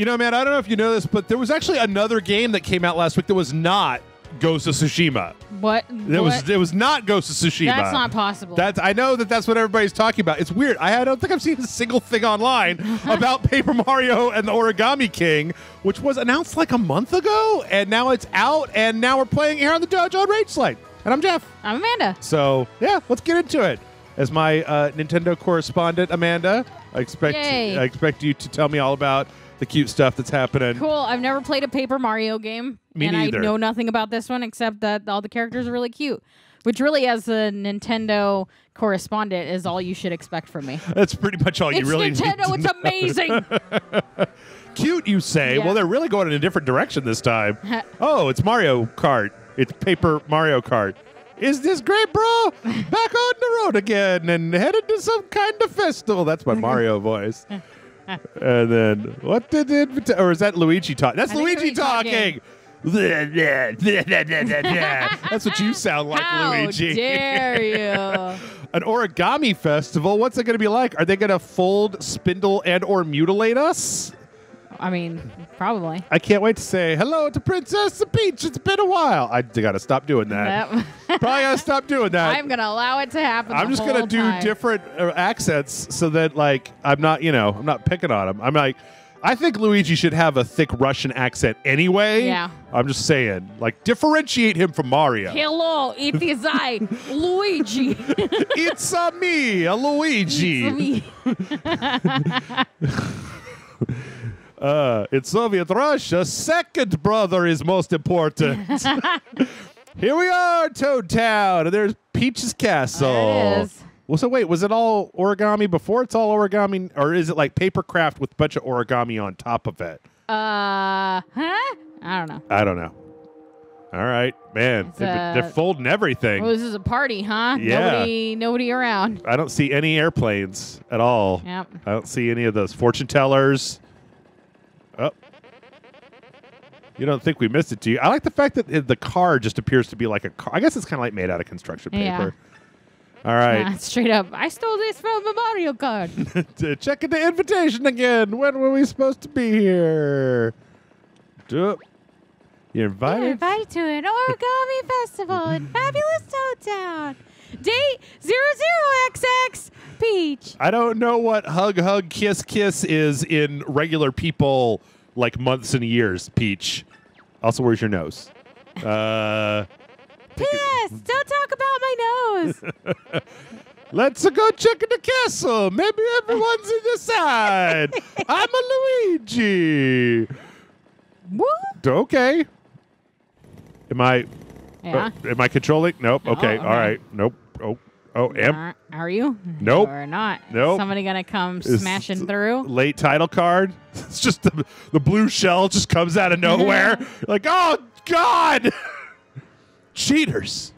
You know, man, I don't know if you know this, but there was actually another game that came out last week that was not Ghost of Tsushima. What? It was not Ghost of Tsushima. That's not possible. I know that that's what everybody's talking about. It's weird. I don't think I've seen a single thing online about Paper Mario and the Origami King, which was announced like a month ago, and now it's out, and now we're playing here on the Dojo on Rage Select. And I'm Jeff. I'm Amanda. So, yeah, let's get into it. As my Nintendo correspondent, Amanda, I expect you to tell me all about the cute stuff that's happening. Cool. I've never played a Paper Mario game. Me neither. I know nothing about this one except that all the characters are really cute, which really, as a Nintendo correspondent, is all you should expect from me. That's pretty much all you really need to know. It's amazing. Cute, you say? Yeah. Well, they're really going in a different direction this time. Oh, it's Mario Kart. It's Paper Mario Kart. Is this great, bro? Back on the road again and headed to some kind of festival. That's my Mario voice. And then, what did the invitation? Or is that Luigi talking? That's Luigi talking. That's what you sound like, Luigi. How dare you? An origami festival? What's it going to be like? Are they going to fold, spindle, and or mutilate us? I mean, probably. I can't wait to say hello to Princess Peach. It's been a while. I gotta stop doing that. Yep. Probably gotta stop doing that. I'm gonna allow it to happen. I'm just gonna do different accents so that, like, I'm not, you know, I'm not picking on him. I'm like, I think Luigi should have a thick Russian accent anyway. Yeah. I'm just saying, like, differentiate him from Mario. Hello, it is I, Luigi. It's a me, a Luigi. It's a me. In Soviet Russia, second brother is most important. Here we are, Toad Town, and there's Peach's Castle. There it is. Well, so wait, was it all origami before? It's all origami, or is it like paper craft with a bunch of origami on top of it? Huh? I don't know. All right, man, they're folding everything. Well, this is a party, huh? Yeah. Nobody around. I don't see any airplanes at all. Yep. I don't see any of those fortune tellers. Oh. You don't think we missed it, do you? I like the fact that the car just appears to be like a car. I guess it's kind of like made out of construction paper. Yeah. All right. Nah, straight up. I stole this from a Mario Kart. Check the invitation again. When were we supposed to be here? You're invited to an origami festival in fabulous Toad Town. Date 00XX Peach. I don't know what hug hug kiss kiss is in regular people, like, months and years. Peach. Also, where's your nose? P.S. Don't talk about my nose. Let's go check in the castle. Maybe everyone's in the side. I'm a Luigi. What? Okay. Am I? Yeah. Oh, am I controlling? Nope. Okay. All right. Nope. Oh, am? Are you? Nope. Or not? Nope. Is somebody gonna come smashing through? Late title card. It's just the blue shell just comes out of nowhere. Like, oh God! Cheaters.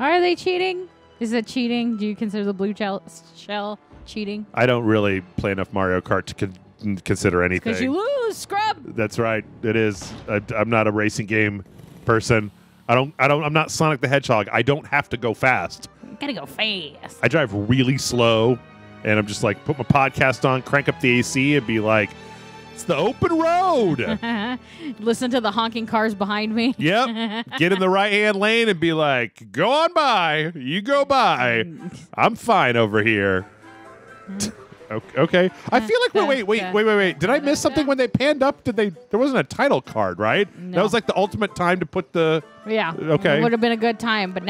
Are they cheating? Is it cheating? Do you consider the blue shell cheating? I don't really play enough Mario Kart to consider anything. Because you lose, scrub. That's right. It is. I'm not a racing game person. I'm not Sonic the Hedgehog. I don't have to go fast. Gotta go fast. I drive really slow, and I'm just like, put my podcast on, crank up the AC, and be like, it's the open road. Listen to the honking cars behind me. Yep. Get in the right-hand lane and be like, go on by. You go by. I'm fine over here. Okay. I feel like wait. Did I miss something when they panned up? There wasn't a title card, right? No. That was like the ultimate time to put the. Yeah. Okay. It would have been a good time, but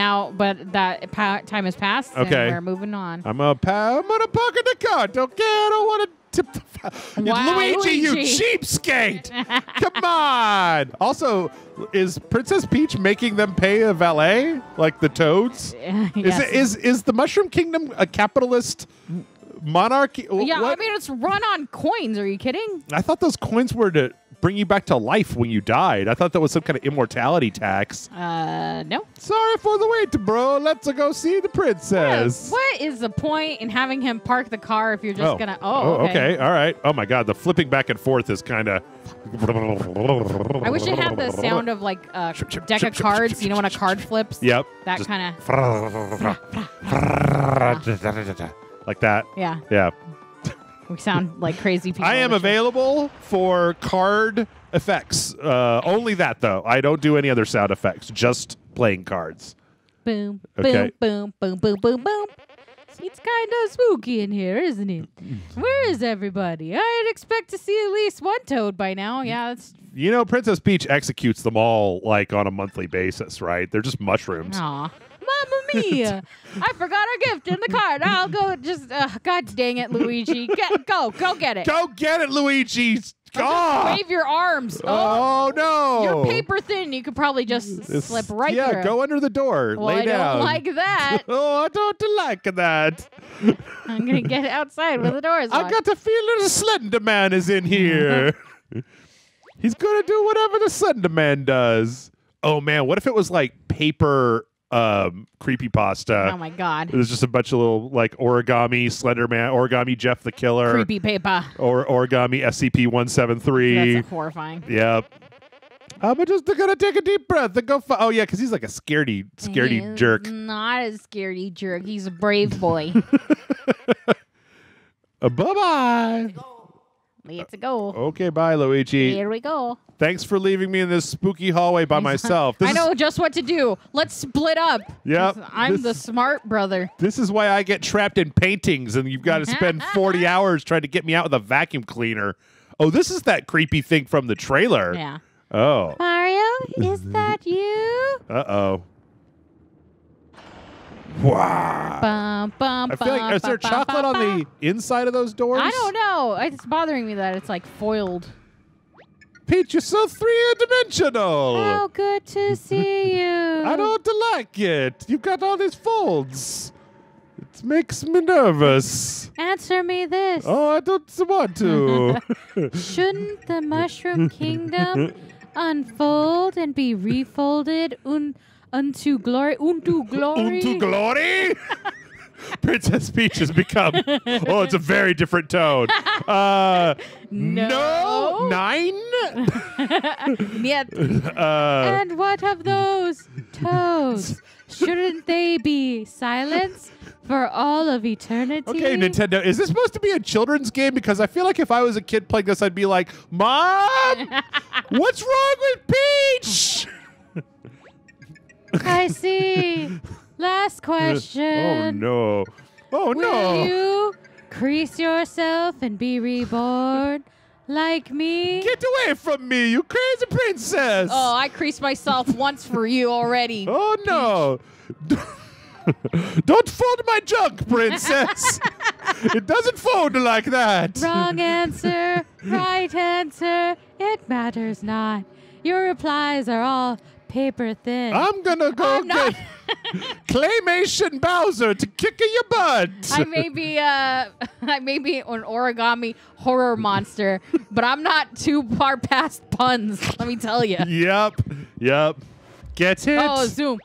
that time has passed. Okay. And we're moving on. I'm gonna pocket the card. Okay. I don't want to tip the. Wow, Luigi, you cheapskate! Come on. Also, is Princess Peach making them pay a valet like the Toads? Yes. Is the Mushroom Kingdom a capitalist? Monarchy. Yeah, what? I mean, it's run on coins. Are you kidding? I thought those coins were to bring you back to life when you died. I thought that was some kind of immortality tax. No. Sorry for the wait, bro. Let's go see the princess. What is the point in having him park the car if you're just gonna? Oh, okay. All right. Oh my God, the flipping back and forth is kind of. I wish it had the sound of like a deck of cards. You know when a card flips? Yep. That kind of. Like that. Yeah. Yeah. We sound like crazy people. I am available for card effects. Only that, though. I don't do any other sound effects. Just playing cards. Boom, okay. Boom, boom, boom, boom, boom. It's kind of spooky in here, isn't it? Where is everybody? I'd expect to see at least one toad by now. Yeah, it's... You know, Princess Peach executes them all, like, on a monthly basis, right? They're just mushrooms. Aw. Mamma mia! I forgot our gift in the card. I'll go just... God dang it, Luigi. Go get it. Go get it, Luigi! God! Wave your arms. Oh, no. You're paper thin. You could probably just slip right through. Yeah, go under the door. Well, lay down. I don't like that. Oh, I don't like that. I'm going to get outside where the door is locked. I got the feeling the Slender Man is in here. He's going to do whatever the Slender Man does. Oh, man. What if it was like paper... creepypasta. Oh my god. There's just a bunch of little like origami Slender Man, origami Jeff the Killer. Creepy paper. Or origami SCP-173. That's horrifying. Yep. I'm just gonna take a deep breath and go oh yeah, because he's like a scaredy jerk. Not a scaredy jerk. He's a brave boy. Bye-bye. Let's go. Okay, bye, Luigi. Here we go. Thanks for leaving me in this spooky hallway by myself. I know just what to do. Let's split up. Yep. I'm the smart brother. This is why I get trapped in paintings, and you've got to spend 40 hours trying to get me out with a vacuum cleaner. Oh, this is that creepy thing from the trailer. Yeah. Oh. Mario, is that you? Uh-oh. Wow. Bum, bum, I feel like, bum, is there chocolate on the inside of those doors? I don't know. It's bothering me that it's like foiled. Peach, you're so three-dimensional. How good to see you. I don't like it. You've got all these folds. It makes me nervous. Answer me this. Oh, I don't want to. Shouldn't the Mushroom Kingdom unfold and be refolded unto glory, unto glory. Unto glory? Princess Peach has become... Oh, it's a very different tone. No? Nine? Yep. And what of those toads? Shouldn't they be silenced for all of eternity? Okay, Nintendo, is this supposed to be a children's game? Because I feel like if I was a kid playing this, I'd be like, Mom, what's wrong with Peach? I see. Last question. Oh, no. Oh, no. Will you crease yourself and be reborn like me? Get away from me, you crazy princess. Oh, I creased myself once for you already. Oh, no. Don't fold my junk, princess. It doesn't fold like that. Wrong answer. Right answer. It matters not. Your replies are all... paper thin. I'm gonna go get Claymation Bowser to kick in your butt. I may be an origami horror monster, but I'm not too far past puns. Let me tell you. Yep, yep. Get it. Oh, zoom.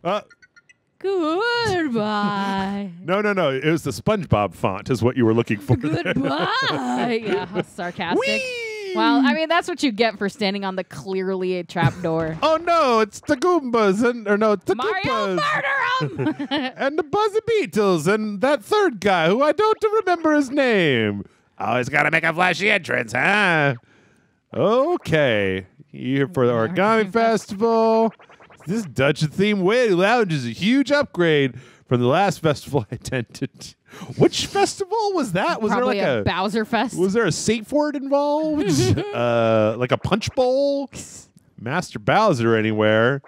Goodbye. No. It was the SpongeBob font, is what you were looking for. Goodbye. Yeah, sarcastic. Whee! Well, I mean, that's what you get for standing on the clearly a trapdoor. Oh, no, it's the Goombas it's the Goombas. Mario, murder him! And the Buzzy Beetles and that third guy who I don't remember his name. Always got to make a flashy entrance, huh? Okay. Here for the Origami Festival. This dungeon theme way lounge is a huge upgrade from the last festival I attended. Which festival was that? Was probably there like a Bowser Fest? Was there a safe word involved? Like a punch bowl? Master Bowser anywhere.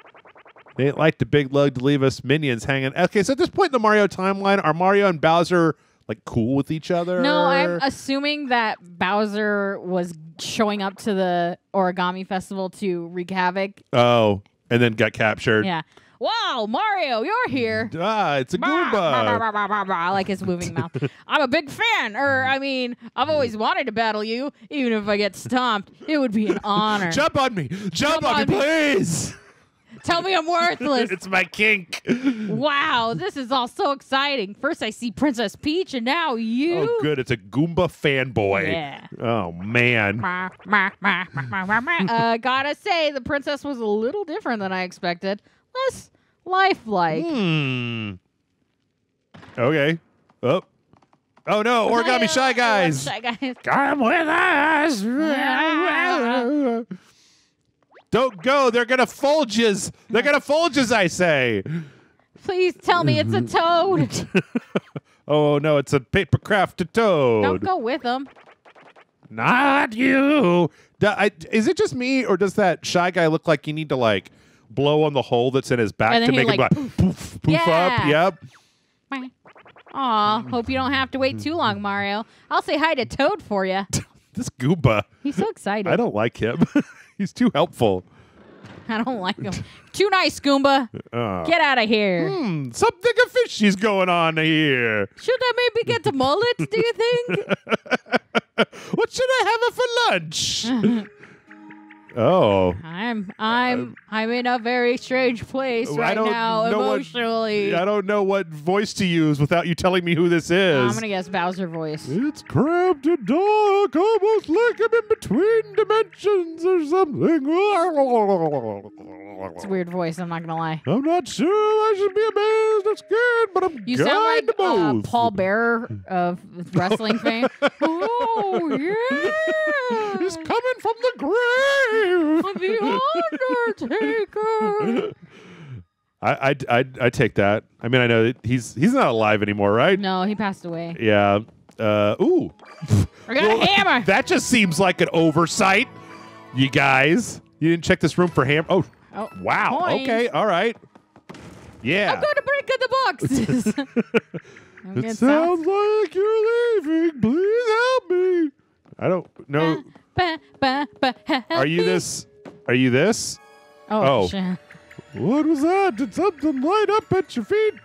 They ain't like the big lug to leave us minions hanging. Okay, so at this point in the Mario timeline, are Mario and Bowser like cool with each other? No, I'm assuming that Bowser was showing up to the Origami Festival to wreak havoc. Oh, and then got captured. Yeah. Wow, Mario, you're here. It's a Goomba. I like his moving mouth. I'm a big fan. I've always wanted to battle you. Even if I get stomped, it would be an honor. Jump on me. Jump on me, please. Tell me I'm worthless. It's my kink. Wow, this is all so exciting. First I see Princess Peach, and now you. Oh, good. It's a Goomba fanboy. Yeah. Oh, man. Gotta say, the princess was a little different than I expected. Less lifelike. Okay. Oh. Oh no, Origami Shy Guys. Shy Guys. Come with us. Yeah. Don't go. They're going to Folges. They're going to Folges, I say. Please tell me it's a toad. Oh no, it's a paper crafted toad. Don't go with them. Not you. Is it just me, or does that Shy Guy look like you need to like blow on the hole that's in his back to make like, him like poof, poof, poof up? Yep. Bye. Aw, hope you don't have to wait too long, Mario. I'll say hi to Toad for you. This Goomba. He's so excited. I don't like him. He's too helpful. I don't like him. Too nice, Goomba. Get out of here. Something of fish is going on here. Should I maybe get the mullet, do you think? What should I have for lunch? Oh, I'm in a very strange place right now emotionally. I don't know what voice to use without you telling me who this is. I'm gonna guess Bowser voice. It's cramped and dark, almost like I'm in between dimensions or something. It's a weird voice. I'm not gonna lie. I'm not sure I should be amazed or scared, but I'm. You sound like Paul Bearer of wrestling fame. Oh yeah, he's coming from the grave. The Undertaker. I take that. I mean, I know that he's not alive anymore, right? No, he passed away. Yeah. Ooh. I got a hammer. That just seems like an oversight, you guys. You didn't check this room for ham. Oh. Oh. Wow. Coins. Okay. All right. Yeah. I'm going to break in the box. It sounds like you're leaving. Please help me. I don't know. Are you this? Are you this? Oh. Sure. What was that? Did something light up at your feet?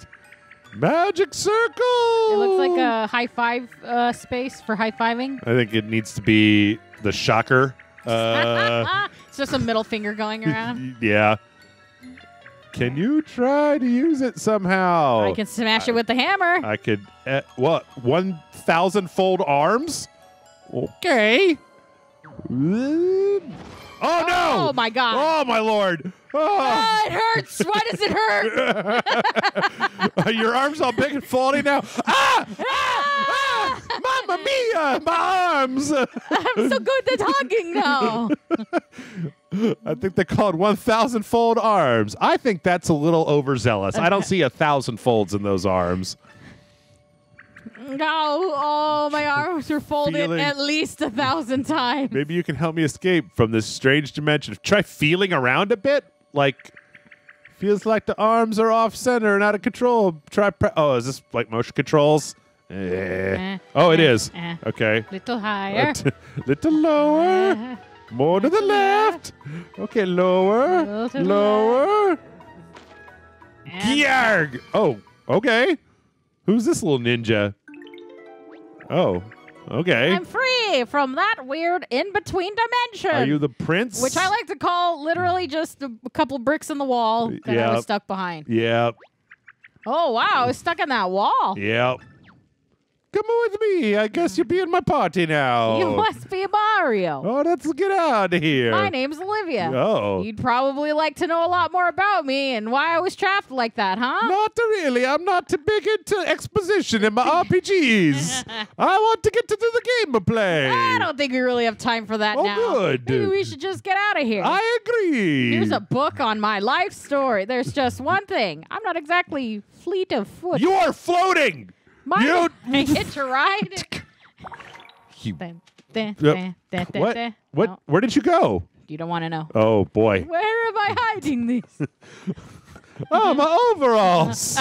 Magic circle. It looks like a high five space for high fiving. I think it needs to be the shocker. It's just a middle finger going around. Yeah. Can you try to use it somehow? I can smash it with the hammer. I could. What? 1,000-fold arms? Okay. Oh, no! Oh, my God. Oh, my Lord. Oh, it hurts. Why does it hurt? Your arm's all big and faulty now. Ah! Ah! Ah! Mamma mia! My arms! I'm so good at hugging now. I think they called 1,000-fold arms. I think that's a little overzealous. I don't see 1,000 folds in those arms. No, oh, my arms are folded at least 1,000 times. Maybe you can help me escape from this strange dimension. Try feeling around a bit. Like, feels like the arms are off center and out of control. Try. Oh, is this like motion controls? Oh, it is. Okay. Little higher. Little lower. More to the left. Okay, lower. Lower. Yarg. Oh, okay. Who's this little ninja? Oh, okay. I'm free from that weird in-between dimension. Are you the prince? Which I like to call literally just a couple bricks in the wall that I was stuck behind. Yeah. Oh, wow. I was stuck in that wall. Yeah. Come with me. I guess you'll be in my party now. You must be Mario. Oh, let's get out of here. My name's Olivia. Oh. You'd probably like to know a lot more about me and why I was trapped like that, huh? Not really. I'm not too big into exposition in my RPGs. I want to get to do the game of play. I don't think we really have time for that now. Oh, good. Maybe we should just get out of here. I agree. Here's a book on my life story. There's just one thing. I'm not exactly fleet of foot. You are floating. You hit your ride. What? What? Where did you go? You don't want to know. Oh boy. Where am I hiding these? Oh, my overalls.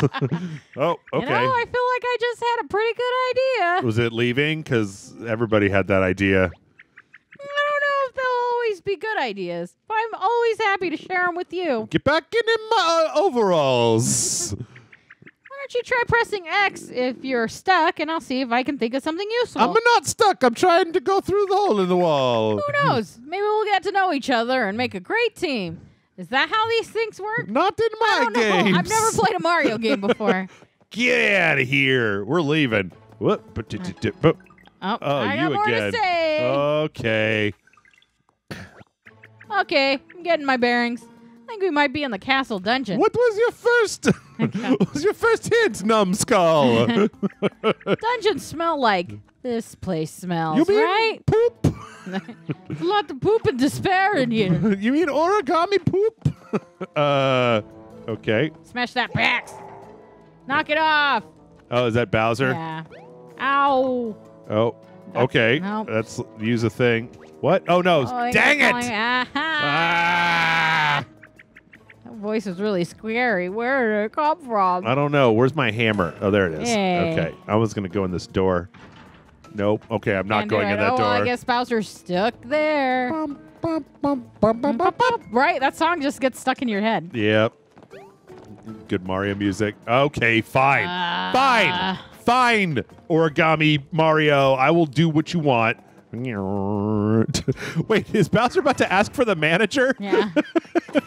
Oh, okay. You know, I feel like I just had a pretty good idea. Was it leaving? Because everybody had that idea. I don't know if they'll always be good ideas, but I'm always happy to share them with you. Get back in my overalls. Why don't you try pressing X if you're stuck, and I'll see if I can think of something useful. I'm not stuck. I'm trying to go through the hole in the wall. Who knows? Maybe we'll get to know each other and make a great team. Is that how these things work? Not in my games. I've never played a Mario game before. Get out of here. We're leaving. Whoop. Oh, I got more to say. Okay. Okay. I'm getting my bearings. think we might be in the castle dungeon. What was your first? What was your first hint, numbskull? Dungeons smell like this place smells. You mean right? Poop. There's a lot of poop and despair in here. You mean origami poop? Okay. Smash that box. Knock it off. Oh, is that Bowser? Yeah. Ow. Oh. Okay. Nope. That's use a thing. What? Oh no! Oh, dang it! Ah. That voice is really scary. Where did it come from? I don't know. Where's my hammer? Oh, there it is. Yay. Okay. I was gonna go in this door. Nope. Okay, I'm not going in that door. Well, I guess Bowser's stuck there. Bum, bum, bum, bum, bum, bum, bum. Right? That song just gets stuck in your head. Yep. Good Mario music. Okay, fine, fine, Origami Mario. I will do what you want. Wait, is Bowser about to ask for the manager? Yeah.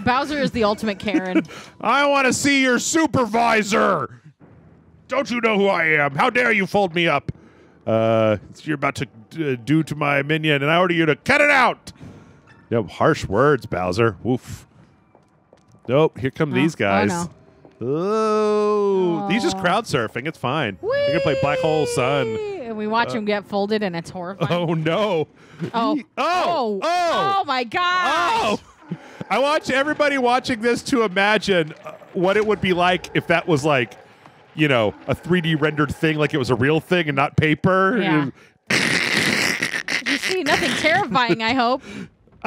Bowser is the ultimate Karen. I want to see your supervisor. Don't you know who I am? How dare you fold me up? You're about to do to my minion, and I order you to cut it out. You have harsh words, Bowser. Woof. Nope, here come these guys. Oh, no. Oh, these just crowd surfing. It's fine. Whee! We're going to play Black Hole Sun. And we watch him get folded, and it's horrifying. Oh, no. Oh. Oh. Oh. Oh, my God. Oh. I want everybody watching this to imagine what it would be like if that was like, you know, a 3D rendered thing, like it was a real thing and not paper. Yeah. You see nothing terrifying, I hope.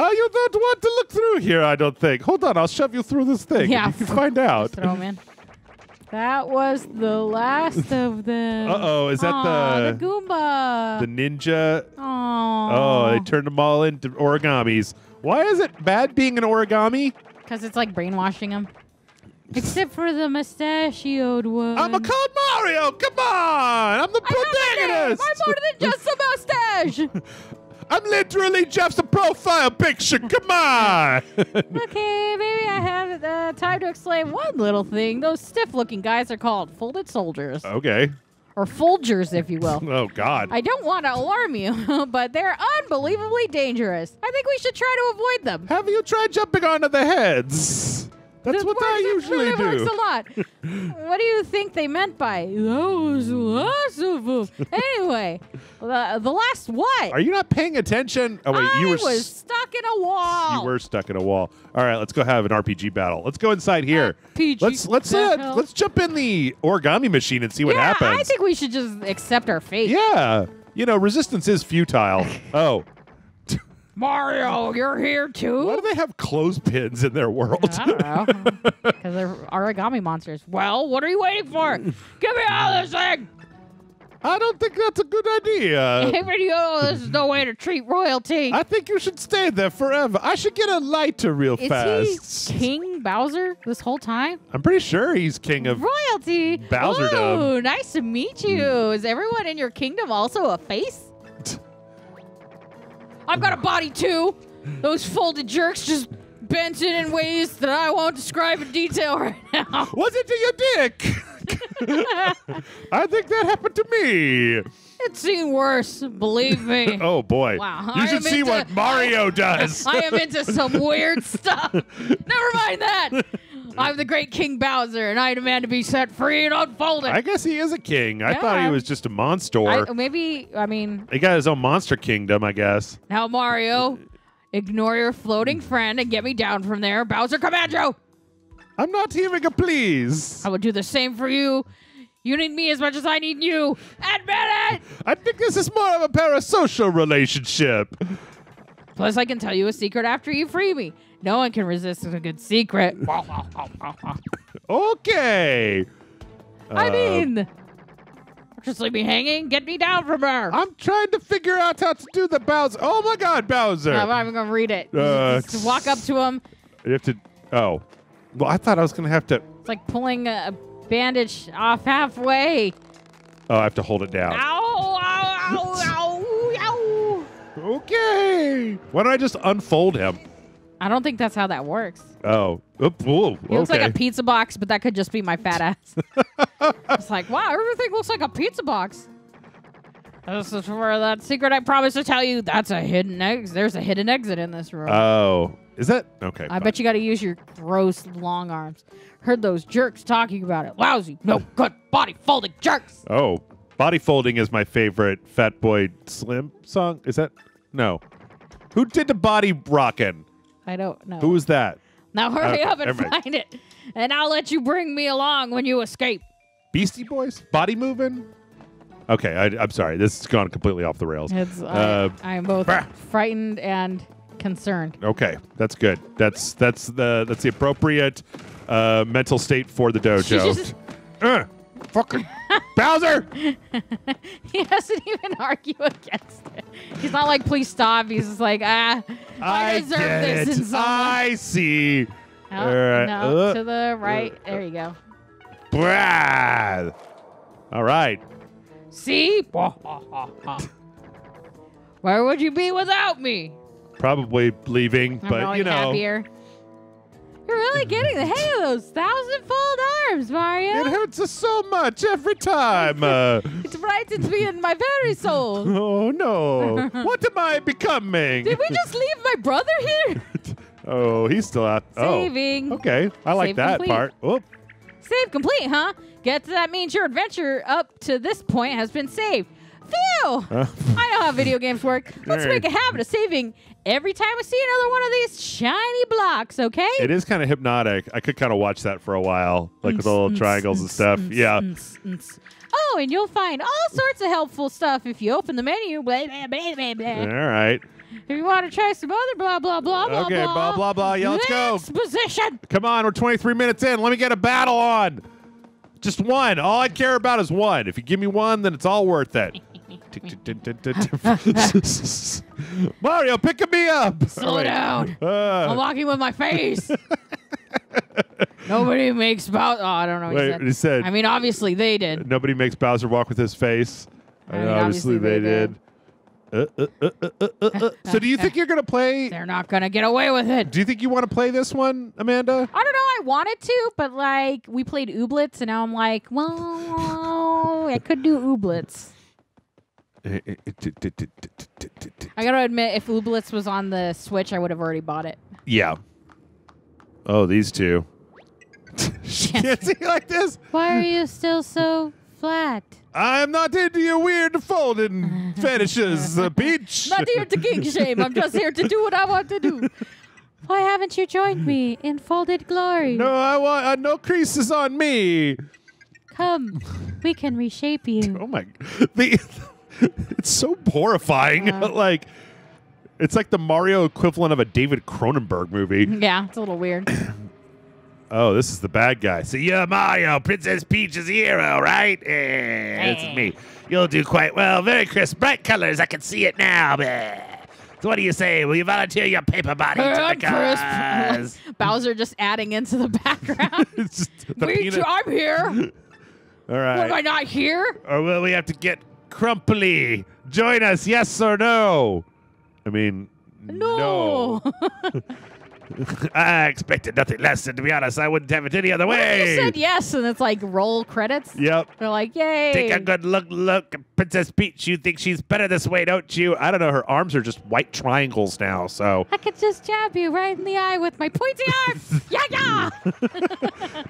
Oh, you don't want to look through here, I don't think. Hold on, I'll shove you through this thing. Yeah. You can find out. Throw him in. That was the last of them. Uh-oh, is that the Goomba. The ninja. Aww. Oh, they turned them all into origamis. Why is it bad being an origami? Because it's like brainwashing them. Except for the mustachioed one. I'm a called Mario, come on! I'm the protagonist! I'm more than just a mustache! I'm literally Jeff's profile picture. Come on. Okay, maybe I have time to explain one little thing. Those stiff-looking guys are called folded soldiers. Okay. Or Folgers, if you will. Oh, God. I don't want to alarm you, but they're unbelievably dangerous. I think we should try to avoid them. Have you tried jumping onto the heads? That's what I usually do. It works a lot. What do you think they meant by those lots of them? Anyway, the last what? Are you not paying attention? Oh, wait, I was stuck in a wall. You were stuck in a wall. All right, let's go have an RPG battle. Let's go inside here. RPG let's jump in the origami machine and see what happens. I think we should just accept our fate. Yeah. You know, resistance is futile. Oh. Mario, you're here too? Why do they have clothespins in their world? I don't know. Because they're origami monsters. Well, what are you waiting for? Give me all this thing! I don't think that's a good idea. This is no way to treat royalty. I think you should stay there forever. I should get a lighter real fast. Is he King Bowser this whole time? I'm pretty sure he's King of Royalty. Bowserdom. Ooh, nice to meet you. Is everyone in your kingdom also a face? I've got a body, too. Those folded jerks just bent it in ways that I won't describe in detail right now. Was it to your dick? I think that happened to me. It's seen worse, believe me. Oh, boy. Wow. You should see what Mario does. I am into some weird stuff. Never mind that. I'm the great King Bowser, and I demand to be set free and unfolded. I guess he is a king. I thought he was just a monster. He got his own monster kingdom, I guess. Now, Mario, ignore your floating friend and get me down from there. Bowser, command you. I'm not hearing a please. I would do the same for you. You need me as much as I need you. Admit it! I think this is more of a parasocial relationship. Plus, I can tell you a secret after you free me. No one can resist a good secret. Okay. I mean, just leave me hanging. Get me down from her. I'm trying to figure out how to do the Bowser. Oh, my God, Bowser. No, I'm going to read it. Just walk up to him. You have to. Oh. Well, I thought I was going to have to. It's like pulling a bandage off halfway. Oh, I have to hold it down. Ow, ow, ow, ow, ow. Okay. Why don't I just unfold him? I don't think that's how that works. Oh. Oop, ooh, okay. It looks like a pizza box, but that could just be my fat ass. It's like, wow, everything looks like a pizza box. This is for that secret I promised to tell you. That's a hidden exit. There's a hidden exit in this room. Oh. Is that? Okay. I bet you got to use your gross long arms. Heard those jerks talking about it. Lousy, no good body folding jerks. Oh, body folding is my favorite Fat Boy Slim song. Is that? No. Who did the body rockin'? I don't know. Who was that? Now hurry up and find it, and I'll let you bring me along when you escape. Beastie Boys? Body moving? Okay, I'm sorry. This has gone completely off the rails. It's, I am both frightened and concerned. Okay, that's good. That's the appropriate mental state for the dojo. Just... fucking Bowser! He doesn't even argue against it. He's not like, please stop. He's just like, ah, I deserve this. In some I see. Oh, no, to the right. There you go. Brad. All right. See? Where would you be without me? Probably leaving, but you know. Happier. You're really getting the hang of those thousand-fold arms, Mario. It hurts us so much every time. It frightens me in my very soul. Oh, no. What am I becoming? Did we just leave my brother here? Oh, he's still out. Saving. Oh. Okay, I like that part. Whoop. Save complete, huh? Guess that means your adventure up to this point has been saved. Phew! I know how video games work. Let's make a habit of saving every time we see another one of these shiny blocks, okay? It is kind of hypnotic. I could kind of watch that for a while, like with the little triangles and stuff. Yeah. Oh, and you'll find all sorts of helpful stuff if you open the menu. Blah, blah, blah, blah, blah. All right. If you want to try some other blah, blah, blah, blah, okay, blah, blah, blah. Yeah, let's go. Next position. Come on, we're 23 minutes in. Let me get a battle on. Just one. All I care about is one. If you give me one, then it's all worth it. Mario, pick me up. Slow down. I'm walking with my face. Nobody makes Bowser. Oh, I don't know what he said. I mean, obviously they did. Nobody makes Bowser walk with his face. I mean, obviously they did. So do you think you're going to play? They're not going to get away with it. Do you think you want to play this one, Amanda? I don't know. I wanted to, but like we played Ooblets, and now I'm like, well, I could do Ooblets. I got to admit, if Ooblets was on the Switch, I would have already bought it. Yeah. Oh, these two. She can't see like this. Why are you still so flat? I'm not into your weird folding fetishes, Peach. Not here to king shame. I'm just here to do what I want to do. Why haven't you joined me in folded glory? No, I want no creases on me. Come, we can reshape you. Oh my! It's so horrifying. Like it's like the Mario equivalent of a David Cronenberg movie. Yeah, it's a little weird. Oh, this is the bad guy. So you're Mario. Princess Peach is the hero, right? It's me. You'll do quite well. Very crisp, bright colors. I can see it now. So what do you say? Will you volunteer your paper body to the cause? Bowser just adding into the background. I'm here. All right. What, am I not here? Or will we have to get crumply? Join us, yes or no? I mean, no. I expected nothing less, and to be honest, I wouldn't have it any other way. You said yes, and it's like roll credits. Yep. They're like, yay. Take a good look, Princess Peach. You think she's better this way, don't you? I don't know. Her arms are just white triangles now, so. I could just jab you right in the eye with my pointy arm. Yeah, yeah.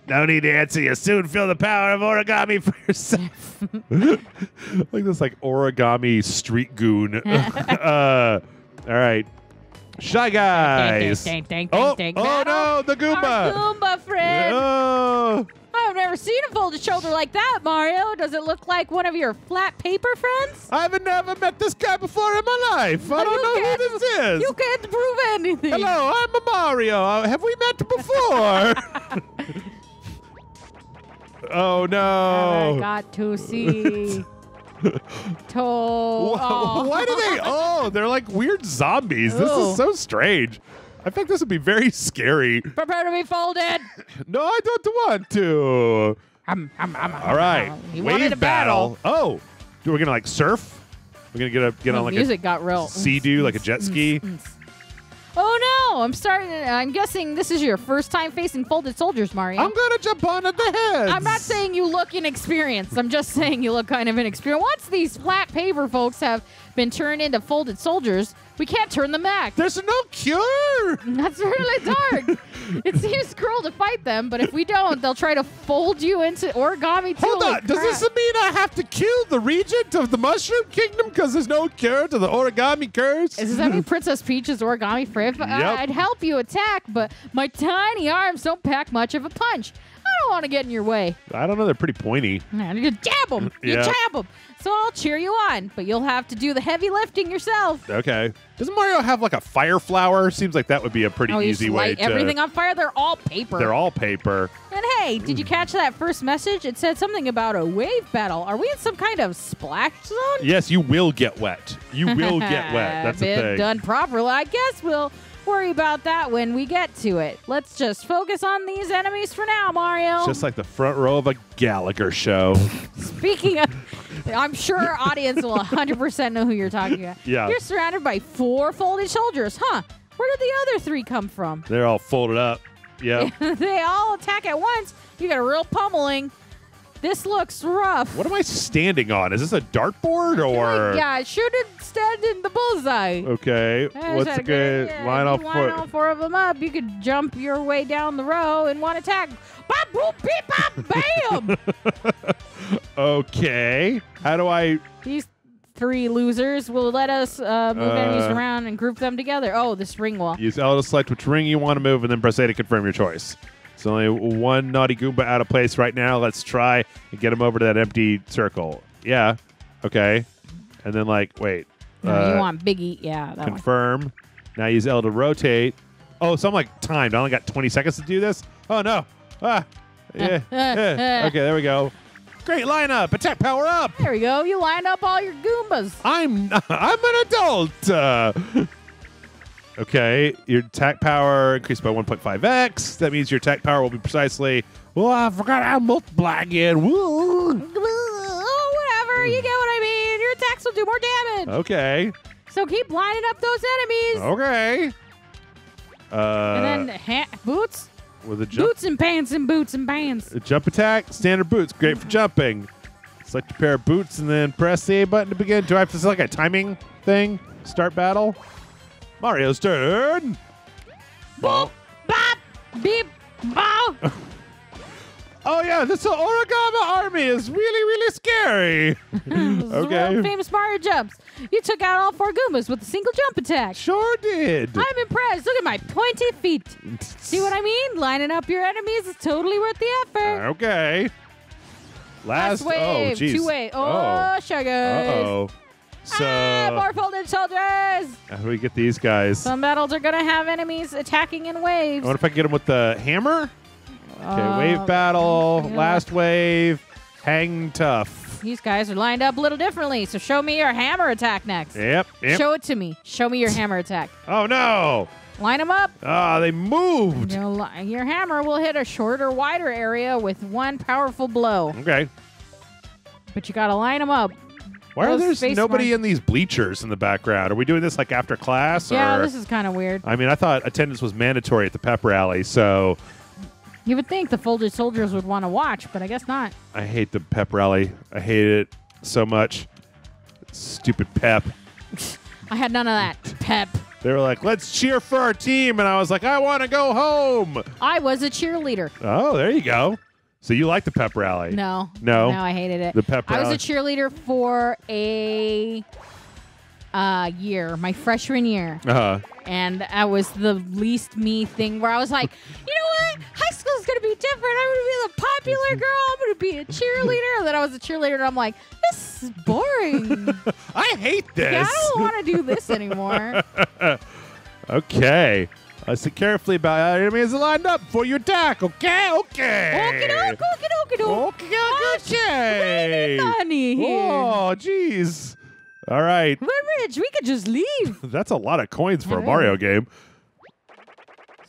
No need to answer. You soon feel the power of origami for yourself. Like this, like origami street goon. All right. Shy Guys. Oh no, the Goomba. Our Goomba friend. Oh. I've never seen a folded shoulder like that, Mario. Does it look like one of your flat paper friends? I've never met this guy before in my life. I don't know who this is. You can't prove anything. Hello, I'm a Mario. Have we met before? Oh no. I got to see. Oh. Why do they? Oh, they're like weird zombies. Ew. This is so strange. I think this would be very scary. Prepare to be folded. No, I don't want to. All right. Wave battle. Oh, we're gonna like surf. We're gonna get on like music got real sea doo like a jet ski. Oh no! I'm guessing this is your first time facing folded soldiers, Mario. I'm gonna jump on at the head. I'm not saying you look inexperienced. I'm just saying you look kind of inexperienced. Once these flat paper folks have been turned into folded soldiers, We can't turn them back. There's no cure. That's really dark. It seems cruel to fight them, but if we don't, they'll try to fold you into origami too. Hold on. Does this mean I have to kill the regent of the Mushroom Kingdom because there's no cure to the origami curse? Does that mean Princess Peach's origami friff? Yep. I'd help you attack, but my tiny arms don't pack much of a punch. I don't want to get in your way. I don't know. They're pretty pointy. Man, you jab them. You jab them. So I'll cheer you on, but you'll have to do the heavy lifting yourself. Okay. Doesn't Mario have like a fire flower? Seems like that would be a pretty easy way to... everything on fire. They're all paper. They're all paper. And hey, did you catch that first message? It said something about a wave battle. Are we in some kind of splash zone? Yes, you will get wet. You will get wet. That's the thing. Done properly. I guess we'll... worry about that when we get to it. Let's just focus on these enemies for now, Mario. It's just like the front row of a Gallagher show. Speaking of, I'm sure our audience will 100% know who you're talking about. Yeah. You're surrounded by 4 folded soldiers, huh? Where did the other 3 come from? They're all folded up. Yeah. They all attack at once. You got a real pummeling. This looks rough. What am I standing on? Is this a dartboard or? Yeah, I shouldn't stand in the bullseye. Okay. What's a good line off? Line all 4 of them up. You could jump your way down the row in one attack. Bop, boop, beep, bop, bam. Okay. How do I? These 3 losers will let us move enemies around and group them together. Oh, this ring wall. Use L to select which ring you want to move, and then press A to confirm your choice. It's only 1 Naughty Goomba out of place right now. Let's try and get him over to that empty circle. Yeah. Okay. And then, like, wait. No, you want Biggie. Yeah, that confirm. One. Now use L to rotate. Oh, so I'm, like, timed. I only got 20 seconds to do this? Oh, no. Ah. Yeah. Okay, there we go. Great lineup. Attack power up. There we go. You lined up all your Goombas. I'm an adult. Okay, your attack power increased by 1.5x. That means your attack power will be precisely... well, I forgot how to multiply again. Woo. Oh, whatever. You get what I mean. Your attacks will do more damage. Okay. So keep lining up those enemies. Okay. And then boots. With a jump. Boots and pants and boots and pants. A jump attack, standard boots. Great for jumping. Select a pair of boots and then press the A button to begin. Do I have to select a timing thing? Start battle? Mario's turn. Boop, bop, beep, bow. Oh yeah, this origami army is really scary. Okay. Famous Mario jumps. You took out all 4 Goombas with a single jump attack. Sure did. I'm impressed. Look at my pointy feet. See what I mean? Lining up your enemies is totally worth the effort. Okay. Last wave. Oh, geez. 2 wave. Oh, sugar. Uh-oh. So, more folded soldiers! How do we get these guys? Some battles are going to have enemies attacking in waves. I wonder if I can get them with the hammer? Okay, wave battle, last wave, hang tough. These guys are lined up a little differently, so show me your hammer attack next. Yep. Show it to me. Show me your hammer attack. Oh, no! Line them up. Ah, they moved! Your hammer will hit a shorter, wider area with 1 powerful blow. Okay. But you got to line them up. Why are there nobody in these bleachers in the background? Are we doing this like after class? Yeah, or? This is kind of weird. I mean, I thought attendance was mandatory at the pep rally, so... you would think the folded soldiers would want to watch, but I guess not. I hate the pep rally. I hate it so much. Stupid pep. I had none of that pep. They were like, let's cheer for our team, and I was like, I want to go home. I was a cheerleader. Oh, there you go. So you like the pep rally? No. No? No, I hated it. The pep rally? I was a cheerleader for a year, my freshman year. Uh-huh. And that was the least me thing where I was like, you know what? High school's going to be different. I'm going to be the popular girl. I'm going to be a cheerleader. And then I was a cheerleader, and I'm like, this is boring. I hate this. Yeah, I don't want to do this anymore. Okay. Listen carefully about how enemies are lined up for your attack, okay? Okay. Okie dokie. Oh, jeez. All right. We're rich. We could just leave. That's a lot of coins for a Mario game.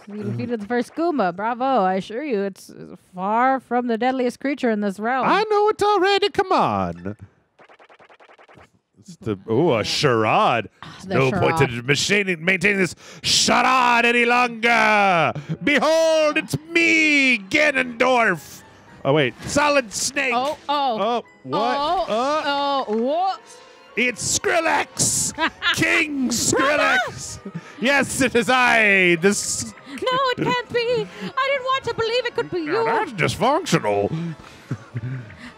So you defeated the first Goomba. Bravo. I assure you, it's far from the deadliest creature in this realm. I know it already. Come on. Oh, a charade. No point in maintaining this charade any longer. Behold, it's me, Ganondorf. Oh, wait. Solid Snake. Oh, what? Oh, what? It's Skrillex! King Skrillex! Mama! Yes, it is I! This. No, it can't be! I didn't want to believe it could be you! That's dysfunctional!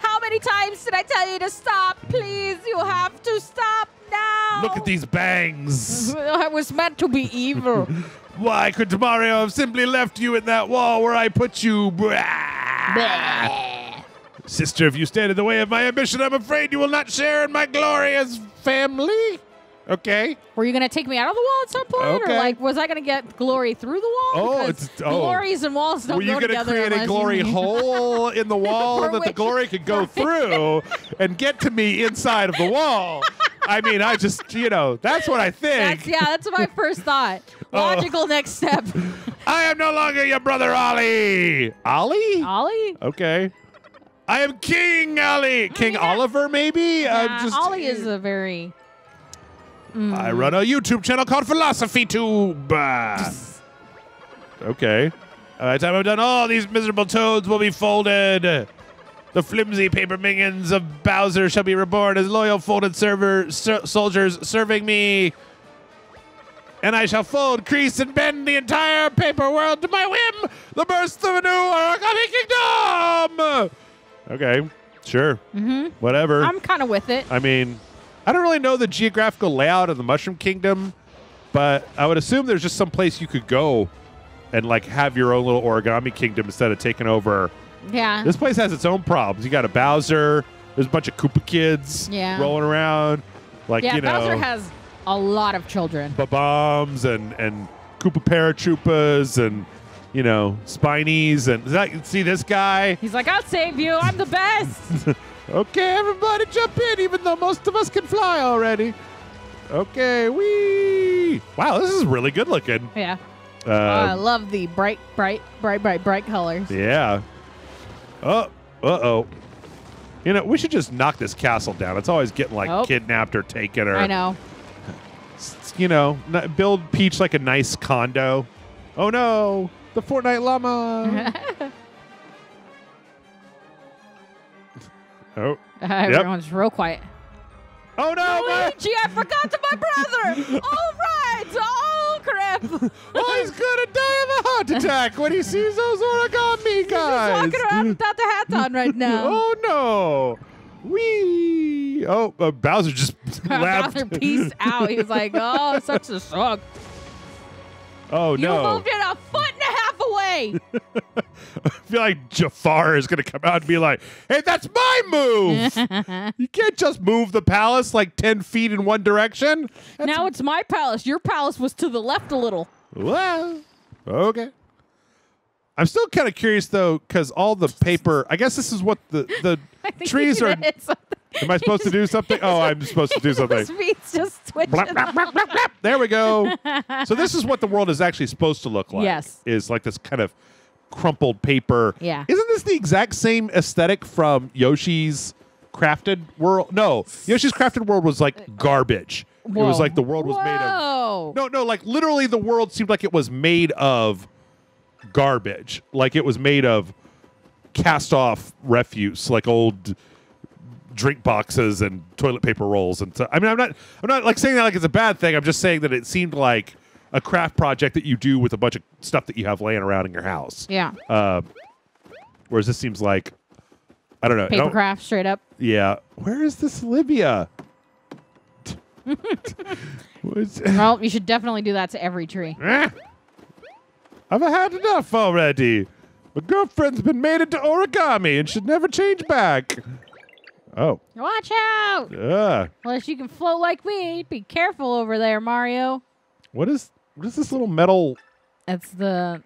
How many times did I tell you to stop? Please, you have to stop now! Look at these bangs! I was meant to be evil. Why could Mario have simply left you in that wall where I put you? Sister, if you stand in the way of my ambition, I'm afraid you will not share in my glorious family. Okay. Were you going to take me out of the wall at some point? Okay. Or like, was I going to get glory through the wall? Oh, because it's, oh. Glories and walls don't go together. Were you going to create a glory hole in the wall that the glory could go through and get to me inside of the wall? I mean, I just, you know, that's what I think. That's, yeah, that's my first thought. Logical next step. I am no longer your brother, Ollie. Ollie? Ollie? Okay. I am King Ollie. King Oliver, maybe? Yeah, I'm just, Ollie is a very... I run a YouTube channel called Philosophy Tube. Okay. By the time I'm done, all these miserable toads will be folded. The flimsy paper minions of Bowser shall be reborn as loyal folded soldiers serving me. And I shall fold, crease, and bend the entire paper world to my whim. The birth of a new origami kingdom. Okay, sure. Whatever. I'm kind of with it. I mean... I don't really know the geographical layout of the Mushroom Kingdom, but I would assume there's just some place you could go and like have your own little origami kingdom instead of taking over. Yeah. This place has its own problems. You got a Bowser. There's a bunch of Koopa kids rolling around. Like, yeah, you know, Bowser has a lot of children. Ba-bombs and Koopa Paratroopas and, you know, Spinies. And see this guy? He's like, I'll save you. I'm the best. Okay, everybody jump in, even though most of us can fly already. Okay, wee! Wow, this is really good looking. Yeah. I love the bright colors. Yeah. Oh, uh-oh. You know, we should just knock this castle down. It's always getting, like, kidnapped or taken or... I know. You know, build Peach like a nice condo. Oh, no! The Fortnite llama! Oh, everyone's real quiet. Oh no, Luigi! I forgot to my brother. All right, all crap. Oh, he's gonna die of a heart attack when he sees those origami guys. He's just walking around without the hat on right now. Oh no, wee! Oh, Bowser just laughed. Bowser peaced out. He was like, "Oh, such a suck." Oh no! You moved it a foot and a half away. I feel like Jafar is gonna come out and be like, "Hey, that's my move! You can't just move the palace like 10 feet in one direction." That's now it's my palace. Your palace was to the left a little. Well, okay. I'm still kind of curious though, because all the paper. I guess this is what the trees are. Am I supposed to do something? Oh, I'm supposed to do something. His feet's just twitching. Blap, blap, blap, blap, blap. There we go. So this is what the world is actually supposed to look like. Yes. Is like this kind of crumpled paper. Yeah. Isn't this the exact same aesthetic from Yoshi's Crafted World? No. Yoshi's Crafted World was like garbage. Whoa. It was like the world was made of... No, no. Like literally the world seemed like it was made of garbage. Like it was made of cast-off refuse. Like old... drink boxes and toilet paper rolls and stuff. I mean, I'm not like saying that like it's a bad thing. I'm just saying that it seemed like a craft project that you do with a bunch of stuff that you have laying around in your house. Yeah. Whereas this seems like, I don't know, paper craft straight up. Yeah. Where is this Libya? Well, you should definitely do that to every tree. I've had enough already. My girlfriend's been made into origami and should never change back. Oh. Watch out! Unless you can float like me. Be careful over there, Mario. What is this little metal? That's the...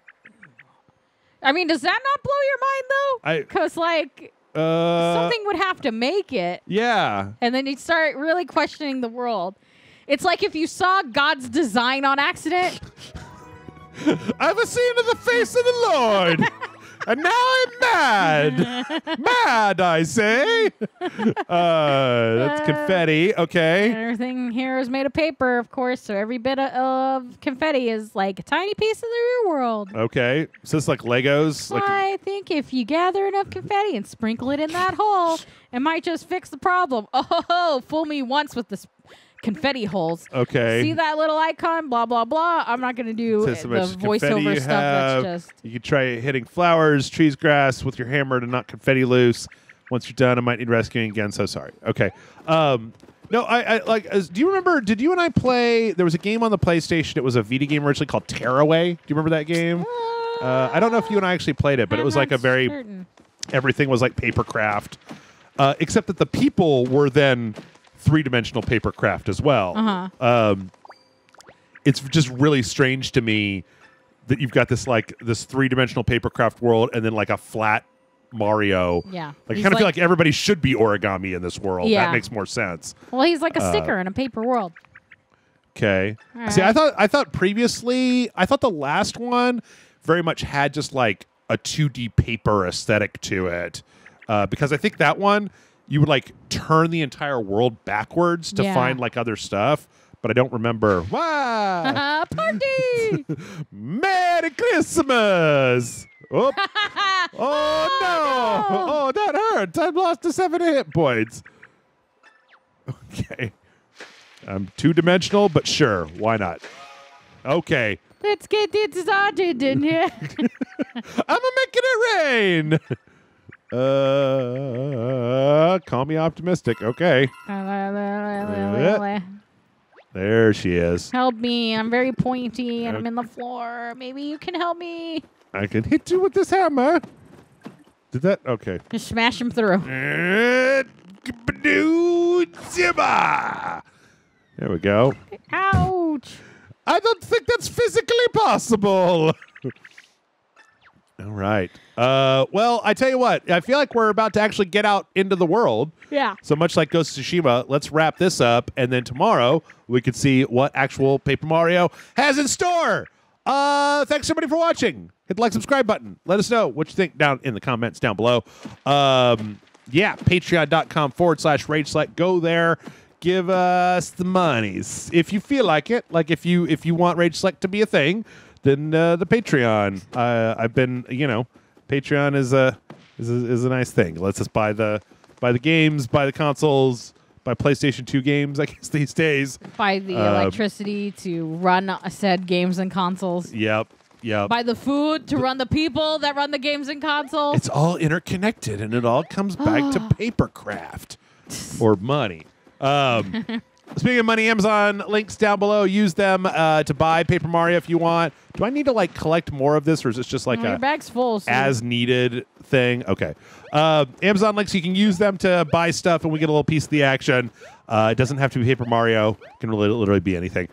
I mean, does that not blow your mind, though? Because, like, something would have to make it. Yeah. And then you'd start really questioning the world. It's like if you saw God's design on accident. I've a scene of the face of the Lord. And now I'm mad. Mad, I say. That's confetti. Okay. Everything here is made of paper, of course. So every bit of confetti is like a tiny piece of the real world. Okay. So it's like Legos. Like I think if you gather enough confetti and sprinkle it in that hole, it might just fix the problem. Oh, fool me once with this. Confetti holes. Okay. See that little icon? Blah, blah, blah. I'm not going to do the voiceover stuff. That's just... You can try hitting flowers, trees, grass with your hammer to knock confetti loose. Once you're done, I might need rescuing again. So sorry. Okay. No, I like. Do you remember? Did you and I play? There was a game on the PlayStation. It was a Vita game originally called Tearaway. Do you remember that game? I don't know if you and I actually played it, but it was like a very... Certain. Everything was like paper craft, except that the people were then... three-dimensional paper craft as well. It's just really strange to me that you've got this like this three-dimensional paper craft world and then like a flat Mario. Yeah. Like, I kind of feel like everybody should be origami in this world. Yeah. That makes more sense. Well, he's like a sticker in a paper world. Okay. Right. See, I thought previously, I thought the last one very much had just like a 2D paper aesthetic to it. Because I think that one... You would like turn the entire world backwards to find like other stuff, but I don't remember. Wow! Party! Merry Christmas! Oh, oh no! Oh, that hurts! I've lost to 7 hit points. Okay, I'm 2-dimensional, but sure, why not? Okay. Let's get it started in here. I'm gonna make it rain. Call me optimistic. Okay. There she is. Help me. I'm very pointy and I'm in the floor. Maybe you can help me. I can hit you with this hammer. Did that? Okay. Just smash him through. There we go. Ouch. I don't think that's physically possible. All right. Well, I tell you what. I feel like we're about to actually get out into the world. Yeah. So much like Ghost of Tsushima, let's wrap this up, and then tomorrow we can see what actual Paper Mario has in store. Thanks, everybody, for watching. Hit the like, subscribe button. Let us know what you think down in the comments down below. Yeah, patreon.com/RageSelect. Go there. Give us the monies. If you feel like it, like if you want Rage Select to be a thing, then the Patreon. I've been, you know, Patreon is a nice thing. It lets us buy the games, buy the consoles, buy PlayStation 2 games, I guess, these days. Buy the electricity to run said games and consoles. Yep, yep. Buy the food to run the people that run the games and consoles. It's all interconnected, and it all comes back to paper craft or money. Speaking of money, Amazon links down below. Use them to buy Paper Mario if you want. Do I need to like collect more of this, or is it just like your bag's full, so as needed thing? Okay. Amazon links, you can use them to buy stuff, and we get a little piece of the action. It doesn't have to be Paper Mario. It can really literally be anything.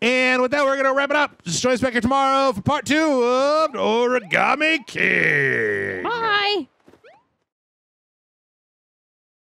And with that, we're gonna wrap it up. Just join us back here tomorrow for part 2 of Origami King. Bye.